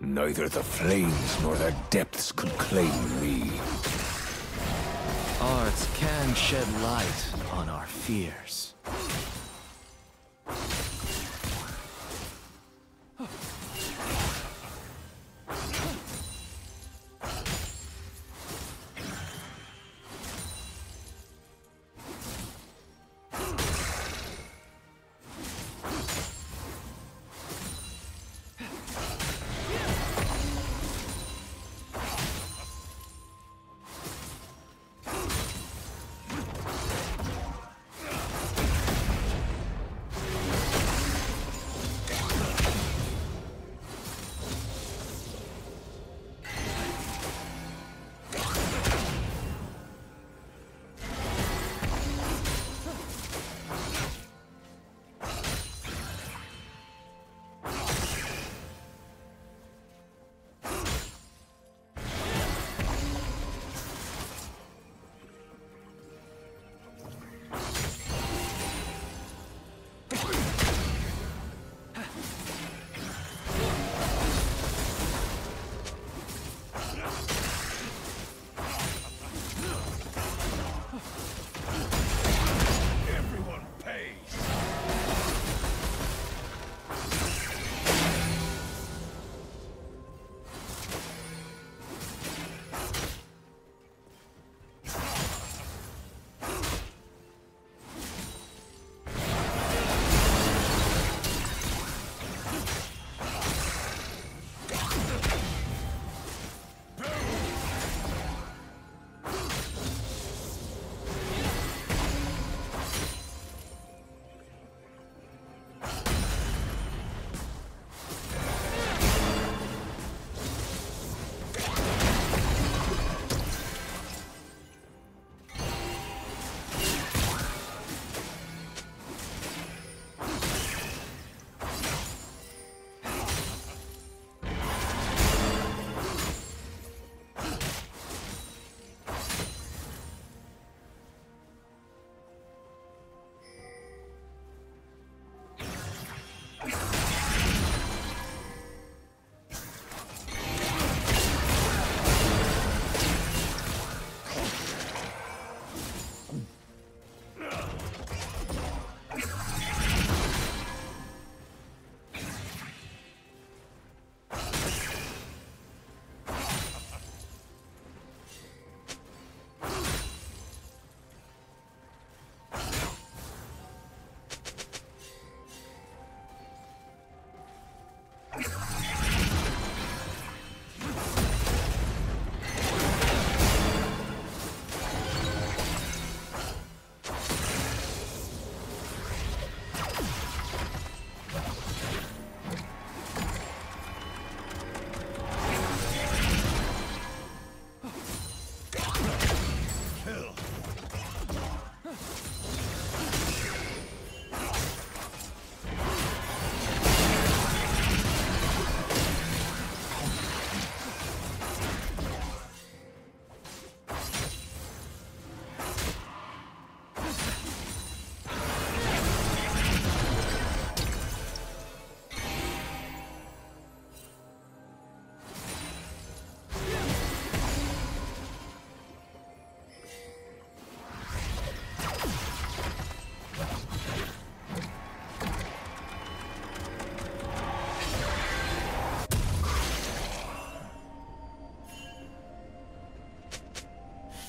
Neither the flames nor their depths could claim me. Arts can shed light on our fears.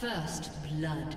First blood.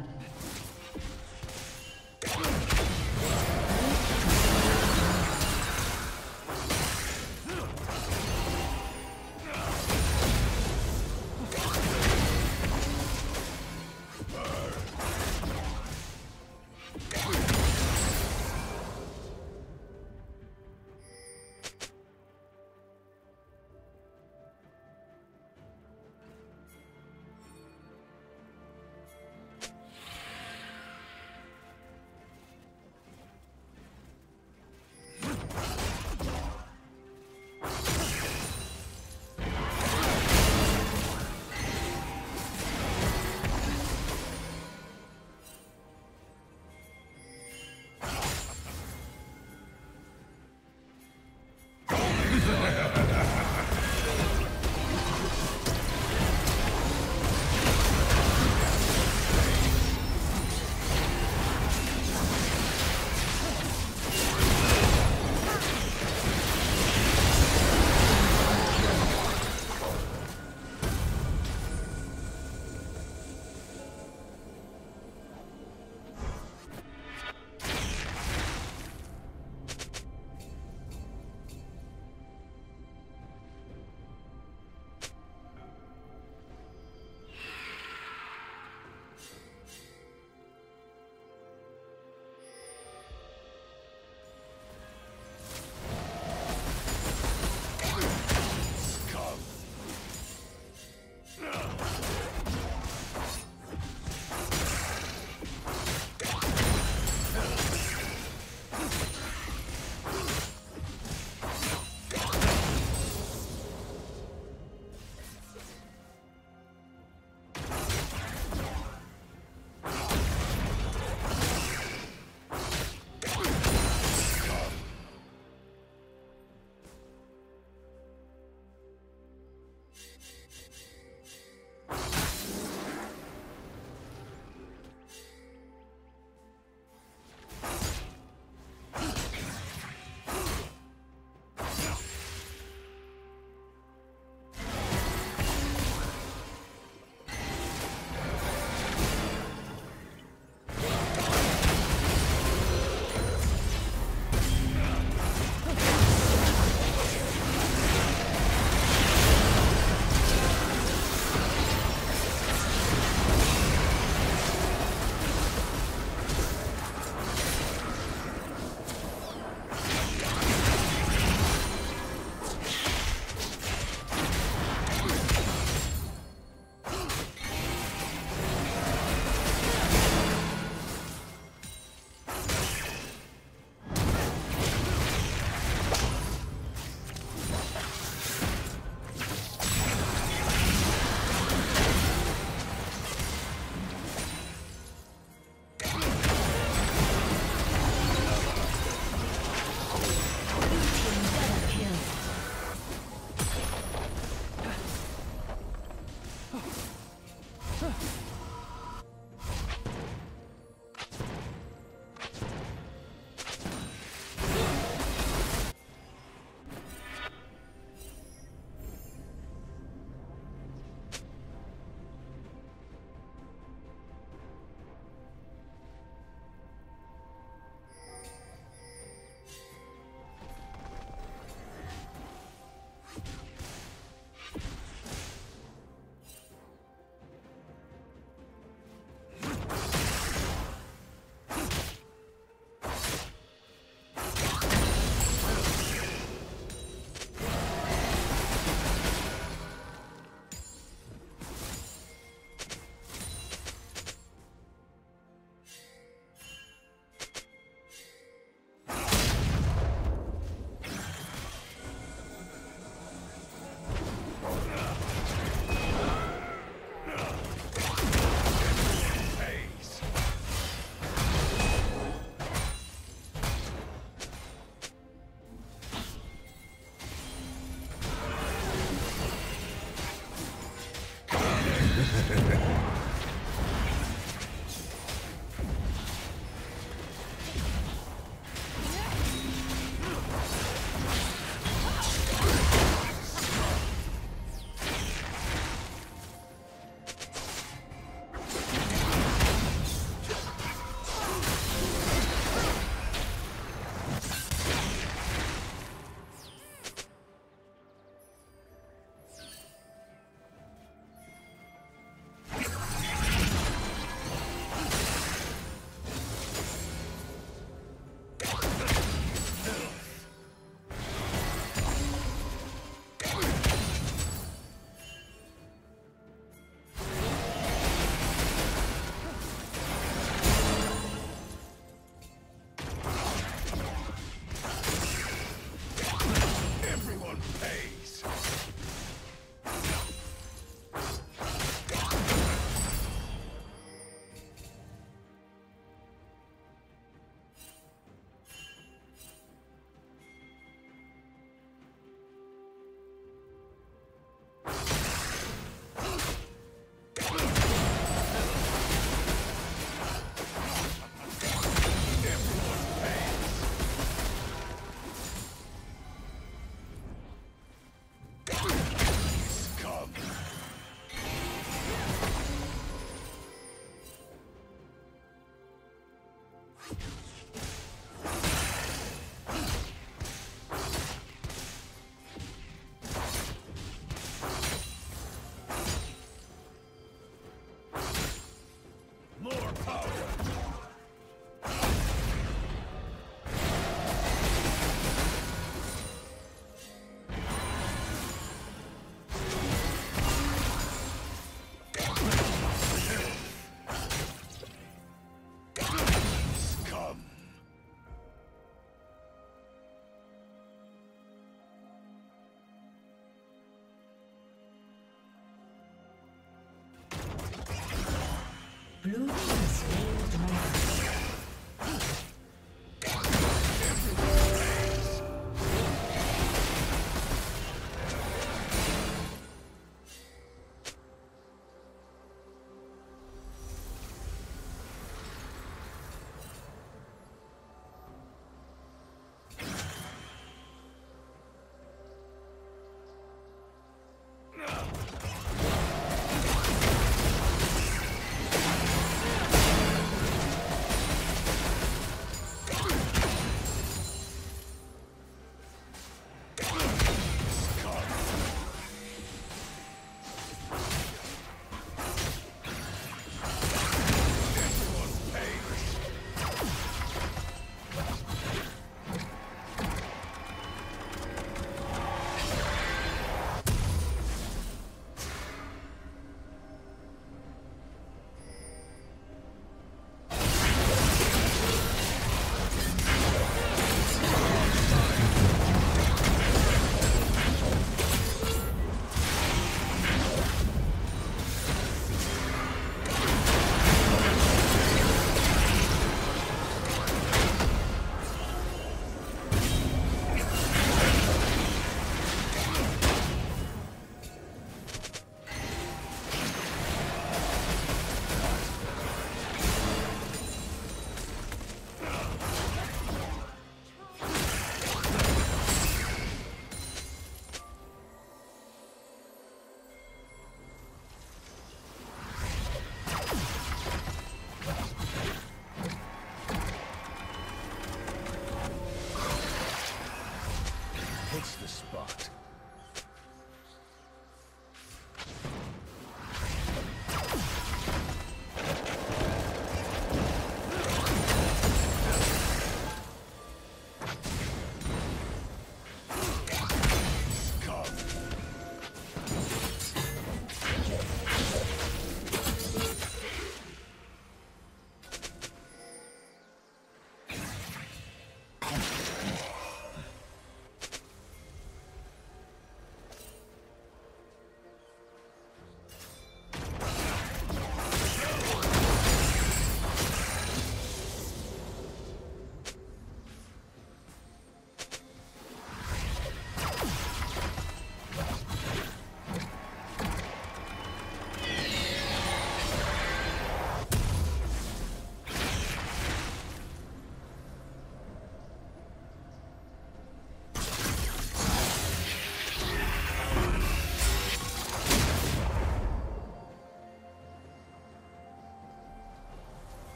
Blue has slain the dragon.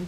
Blue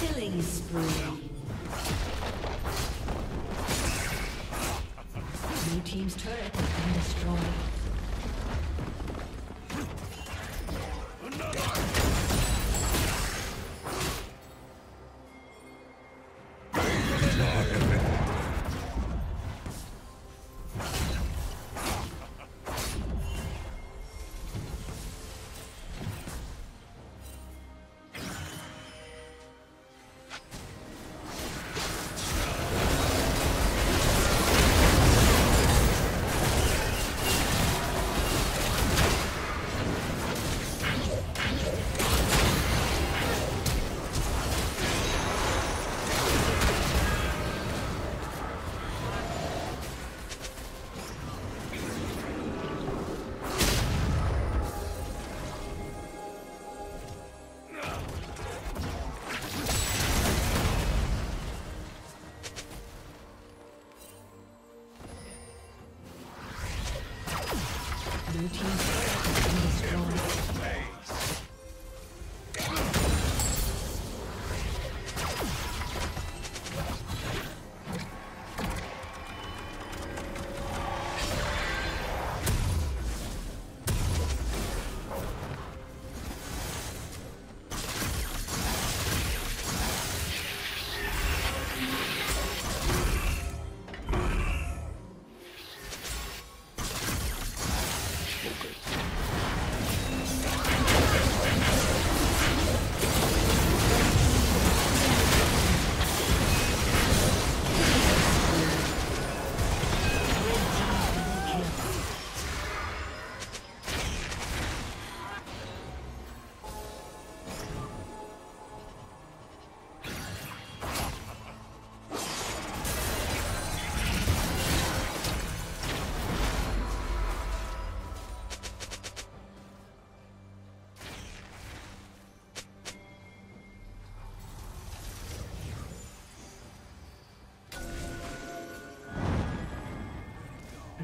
Killing spree. Blue team's turret has been destroyed.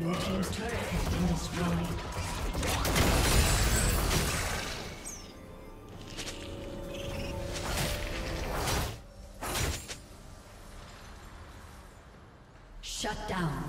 Blue team's turret has been destroyed. Shut down.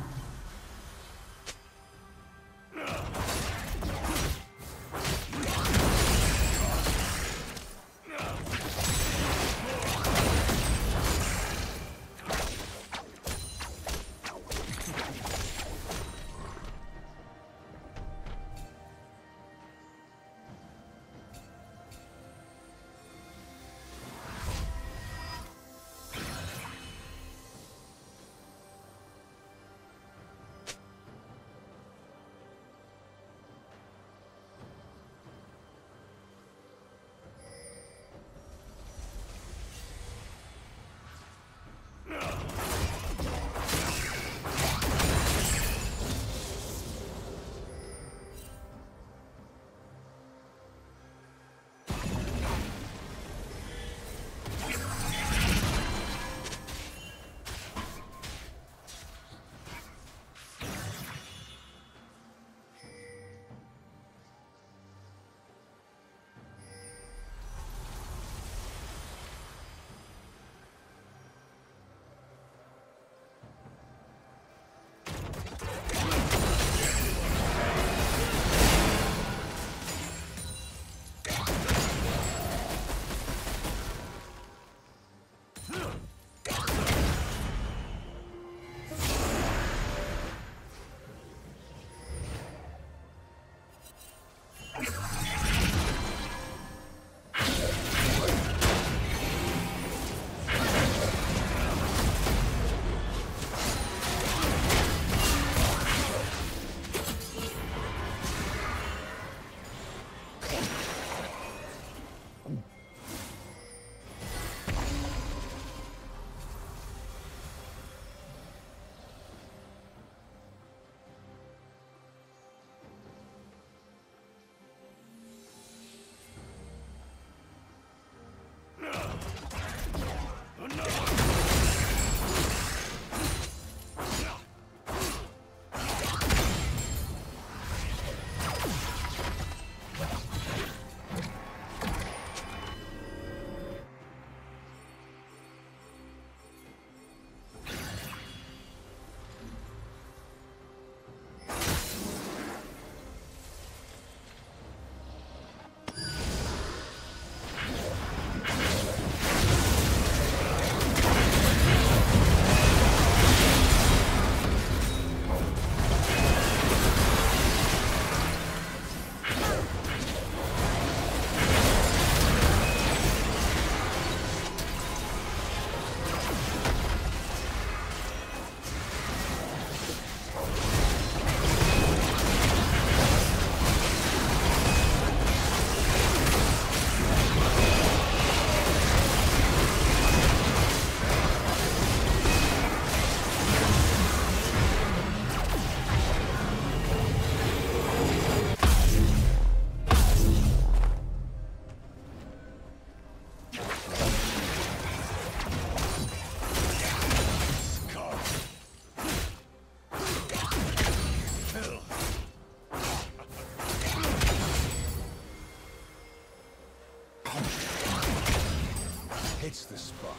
It's the spot.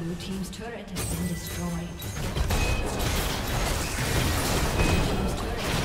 Blue team's turret has been destroyed. Blue team's turret.